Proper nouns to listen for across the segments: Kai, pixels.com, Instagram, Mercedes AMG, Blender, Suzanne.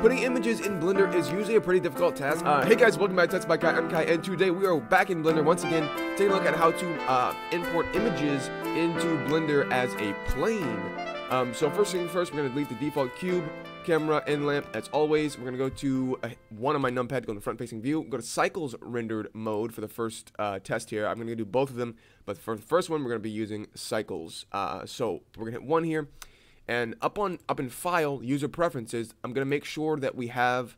Putting images in Blender is usually a pretty difficult task. Hey guys, welcome back to Text by Kai. I'm Kai, and today we are back in Blender once again, taking a look at how to import images into Blender as a plane. So first thing first, we're gonna delete the default cube, camera, and lamp as always. We're gonna go to one on my numpad, go to front-facing view, go to cycles rendered mode for the first test here. I'm gonna do both of them, but for the first one, we're gonna be using cycles. So we're gonna hit one here, and up in file, user preferences, I'm gonna make sure that we have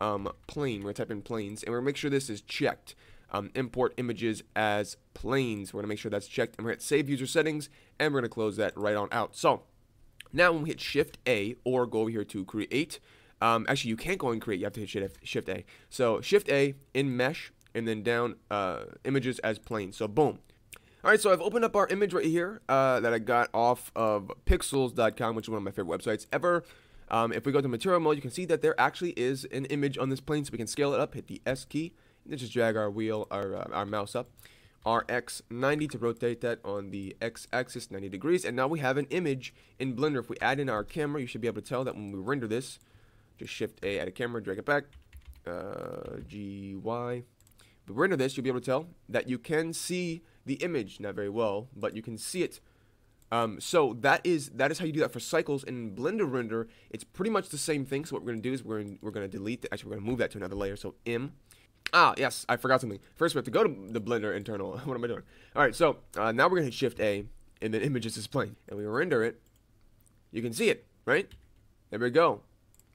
plane. We're gonna type in planes, and we're gonna make sure this is checked. Import images as planes. We're gonna make sure that's checked, and we're gonna hit save user settings, and we're gonna close that right on out. So now when we hit Shift A or go over here to create, actually you can't go and create, you have to hit Shift A. So Shift A in mesh and then down images as plane. So boom. All right, so I've opened up our image right here that I got off of pixels.com, which is one of my favorite websites ever. If we go to material mode, you can see that there actually is an image on this plane, so we can scale it up, hit the S key, and then just drag our mouse up. RX 90 to rotate that on the x-axis 90 degrees, and now we have an image in Blender. If we add in our camera, you should be able to tell that when we render this, just Shift A, add a camera, drag it back, GY. If we render this, you'll be able to tell that you can see the image, not very well, but you can see it. So that is how you do that for cycles. In Blender render, it's pretty much the same thing. So what we're gonna do is we're gonna delete that. Actually, we're gonna move that to another layer. So M. Ah, yes, I forgot something. First, we have to go to the Blender internal. What am I doing? All right, so now we're going to hit Shift A, and then images is playing. And we render it. You can see it, right? There we go.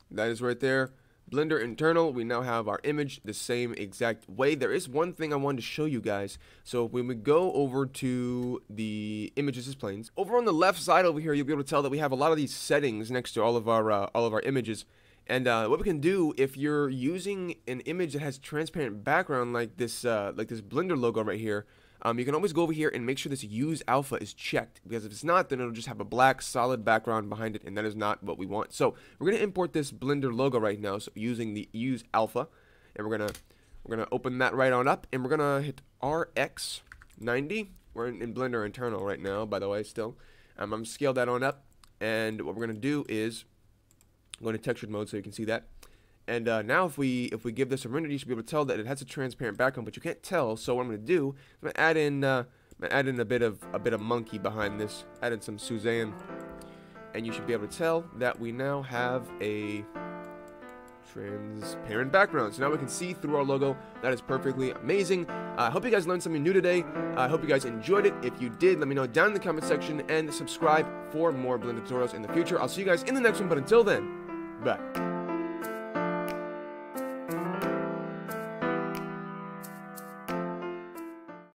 That is right there. Blender internal, we now have our image the same exact way. There is one thing I wanted to show you guys. So when we go over to the images as planes, over on the left side over here, you'll be able to tell that we have a lot of these settings next to all of our images. And what we can do if you're using an image that has transparent background like this Blender logo right here, you can always go over here and make sure this Use Alpha is checked, because if it's not, then it'll just have a black solid background behind it, and that is not what we want. So we're gonna import this Blender logo right now, so using the Use Alpha, and we're gonna open that right on up, and we're gonna hit RX 90. We're in Blender internal right now, by the way. Still, I'm gonna scale that on up, and what we're gonna do is go into textured mode so you can see that. And now if we give this a render, you should be able to tell that it has a transparent background, but you can't tell. So what I'm going to do, I'm going to add in a bit of monkey behind this. Add in some Suzanne, and you should be able to tell that we now have a transparent background. So now we can see through our logo. That is perfectly amazing. I hope you guys learned something new today. I hope you guys enjoyed it. If you did, let me know down in the comment section, and subscribe for more Blender tutorials in the future. I'll see you guys in the next one, but until then, bye.